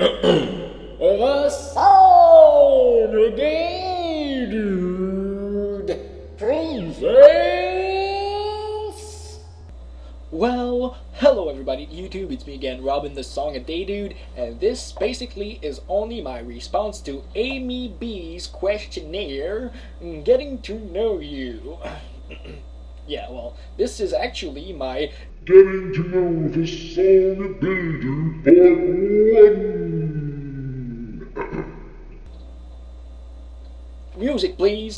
The Song-A-Day Dude presents... Well, hello everybody, YouTube, it's me again, Robin the Song-A-Day Dude, and this basically is only my response to Amy B's questionnaire, Getting to Know You. Yeah, well, this is actually my Getting to Know the Song-A-Day Dude Part 1. Music, please.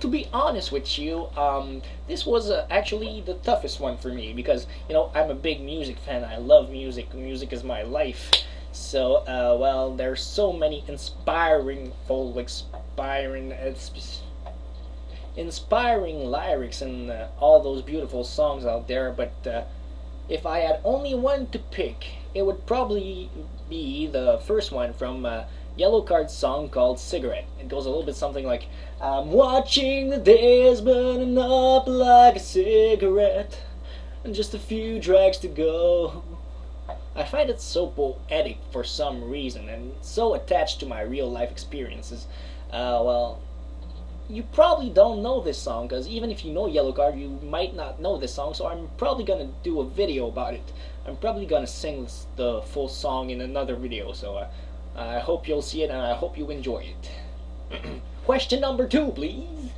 To be honest with you, this was actually the toughest one for me because, you know, I'm a big music fan. I love music. Music is my life. So, well, there's so many inspiring lyrics and all those beautiful songs out there. But if I had only one to pick, it would probably be the first one from Yellowcard song called Cigarette. It goes a little bit something like, I'm watching the days burning up like a cigarette, and just a few drags to go. I find it so poetic for some reason and so attached to my real life experiences. Well, you probably don't know this song, because even if you know Yellowcard, you might not know this song, so I'm probably gonna do a video about it. I'm probably gonna sing the full song in another video, so I hope you'll see it and I hope you enjoy it. Question number 2, please.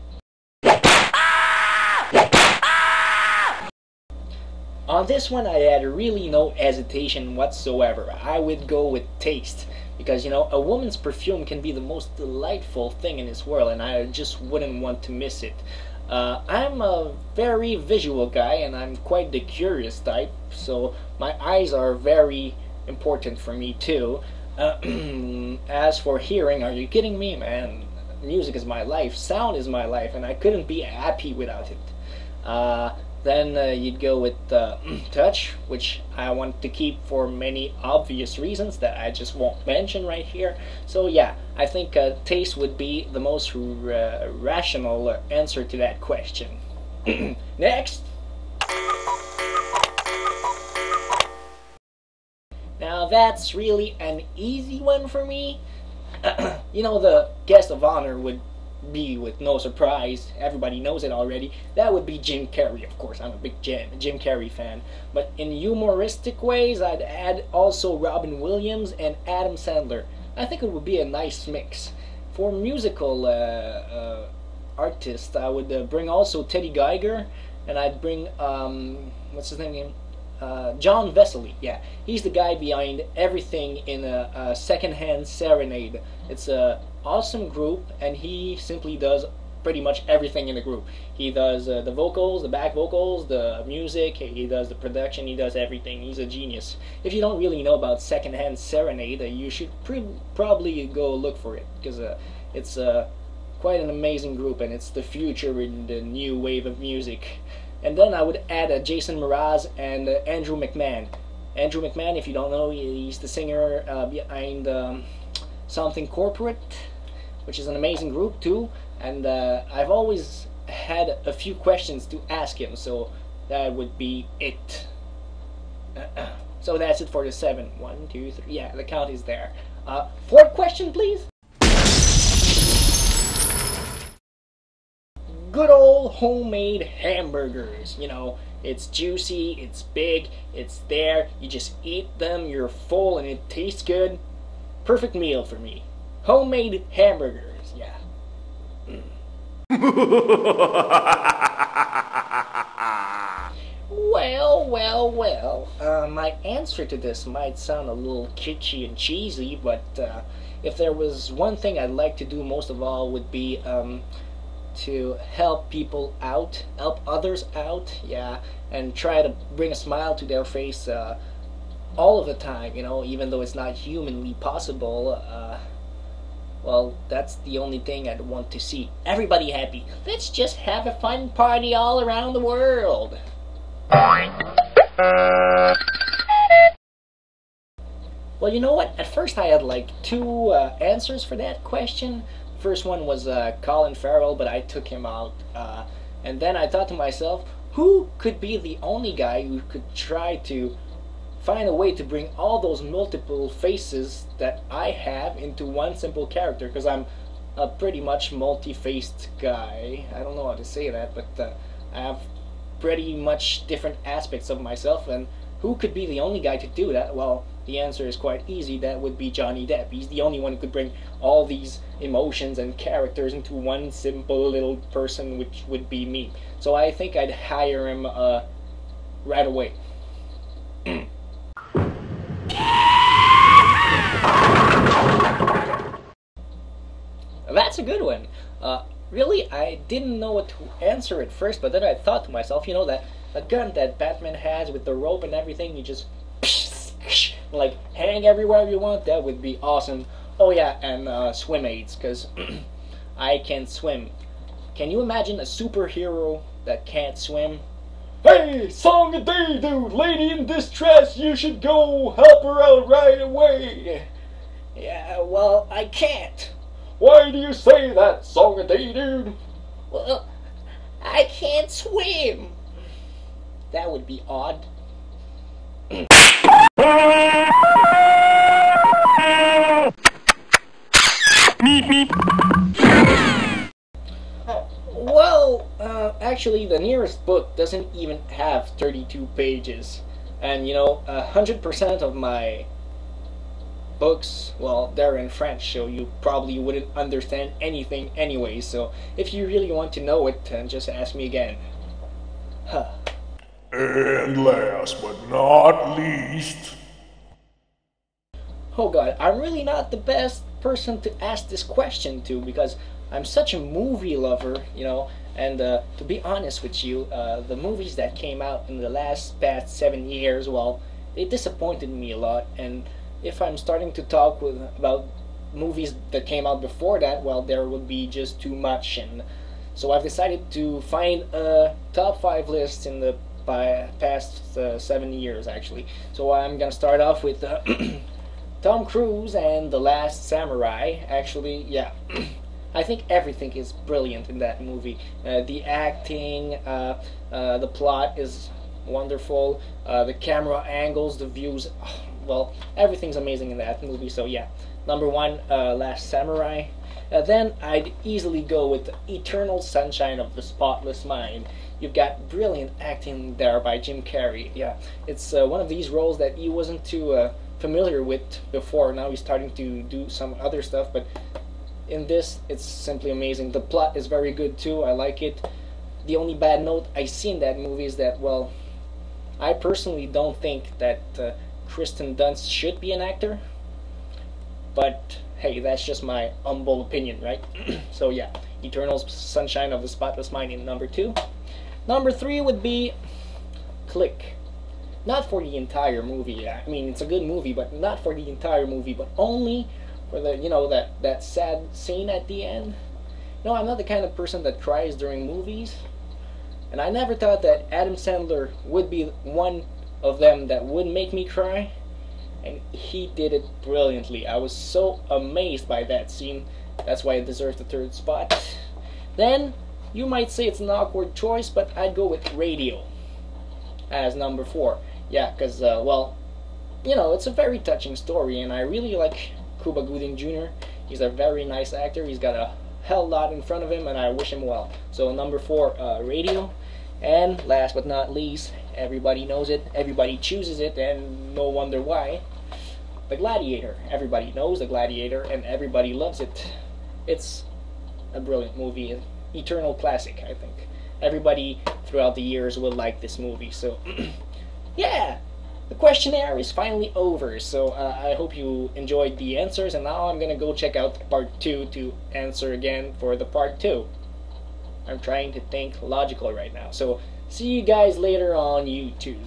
On this one, I had really no hesitation whatsoever. I would go with taste because, you know, a woman's perfume can be the most delightful thing in this world and I just wouldn't want to miss it. I'm a very visual guy and I'm quite the curious type, so my eyes are very important for me too. As for hearing, are you kidding me, man? Music is my life, sound is my life, and I couldn't be happy without it. Then you'd go with touch, which I want to keep for many obvious reasons that I just won't mention right here. So yeah, I think taste would be the most rational answer to that question. Next! Now that's really an easy one for me. You know, the guest of honor would be, with no surprise, everybody knows it already, that would be Jim Carrey, of course. I'm a big Jim Carrey fan. But in humoristic ways, I'd add also Robin Williams and Adam Sandler. I think it would be a nice mix. For musical artists, I would bring also Teddy Geiger, and I'd bring, what's his name again? John Vesely, yeah. He's the guy behind everything in a Secondhand Serenade. It's an awesome group, and he simply does pretty much everything in the group. He does the vocals, the back vocals, the music, he does the production, he does everything. He's a genius. If you don't really know about Secondhand Serenade, you should probably go look for it, because it's quite an amazing group, and it's the future in the new wave of music. And then I would add Jason Mraz and Andrew McMahon. Andrew McMahon, if you don't know, he's the singer behind Something Corporate, which is an amazing group too. And I've always had a few questions to ask him, so that would be it. So that's it for the 7. 1, 2, 3. Yeah, the count is there. 4th question, please. Good old homemade hamburgers, you know, it's juicy, it's big, it's there, you just eat them, you're full, and it tastes good. Perfect meal for me. Homemade hamburgers, yeah. Well, well, well, My answer to this might sound a little kitschy and cheesy, but if there was one thing I'd like to do most of all would be to help people out, help others out, yeah, and try to bring a smile to their face all of the time, you know, even though it's not humanly possible. Well, that's the only thing I'd want to see. Everybody happy. Let's just have a fun party all around the world. Well, you know what? At first I had like two answers for that question. First one was Colin Farrell, but I took him out. And then I thought to myself, who could be the only guy who could try to find a way to bring all those multiple faces that I have into one simple character, because I'm a pretty much multi-faced guy. I don't know how to say that, but I have pretty much different aspects of myself, and who could be the only guy to do that? Well, the answer is quite easy. That would be Johnny Depp. He's the only one who could bring all these emotions and characters into one simple little person, which would be me. So I think I'd hire him right away. That's a good one. Really, I didn't know what to answer at first, but then I thought to myself, you know, that a gun that Batman has with the rope and everything, you just like hang everywhere you want, that would be awesome. Oh yeah, and swim aids, because I can't swim. Can you imagine a superhero that can't swim? Hey, Song-A-Day Dude, lady in distress, you should go help her out right away. Yeah, well, I can't. Why do you say that, Song-A-Day Dude? Well, I can't swim. That would be odd. Well, actually, the nearest book doesn't even have 32 pages. And, you know, 100% of my books, well, they're in French, so you probably wouldn't understand anything anyway. So if you really want to know it, just ask me again. Huh. And last but not least... Oh god, I'm really not the best person to ask this question to, because I'm such a movie lover, you know, and to be honest with you, the movies that came out in the past 7 years, well, they disappointed me a lot, and if I'm starting to talk about movies that came out before that, well, there would be just too much, and so I've decided to find a top 5 list in the past 7 years, actually. So I'm gonna start off with Tom Cruise and The Last Samurai. Actually, yeah, I think everything is brilliant in that movie. The acting, the plot is wonderful, the camera angles, the views, well, everything's amazing in that movie, so yeah. Number one, Last Samurai. Then I'd easily go with Eternal Sunshine of the Spotless Mind. You've got brilliant acting there by Jim Carrey, yeah. It's one of these roles that he wasn't too familiar with before. Now he's starting to do some other stuff, but in this, it's simply amazing. The plot is very good too, I like it. The only bad note I see in that movie is that, well, I personally don't think that Kristen Dunst should be an actor, but hey, that's just my humble opinion, right? So yeah, Eternal Sunshine of the Spotless Mind in number 2. Number 3 would be Click. Not for the entire movie. I mean, it's a good movie, but not for the entire movie, but only for the, you know, that sad scene at the end. No, I'm not the kind of person that cries during movies, and I never thought that Adam Sandler would be one of them that would make me cry, and he did it brilliantly. I was so amazed by that scene. That's why it deserves the 3rd spot. Then, you might say it's an awkward choice, but I'd go with Radio as number 4. Yeah, because, well, you know, it's a very touching story, and I really like Kuba Gooding Jr. He's a very nice actor. He's got a hell lot in front of him, and I wish him well. So number 4, Radio. And last but not least, everybody knows it, everybody chooses it, and no wonder why. The Gladiator. Everybody knows The Gladiator, and everybody loves it. It's a brilliant movie, an eternal classic, I think. Everybody throughout the years will like this movie, so... yeah! The questionnaire is finally over, so I hope you enjoyed the answers, and now I'm gonna go check out part 2 to answer again for the part 2. I'm trying to think logical right now, so see you guys later on YouTube.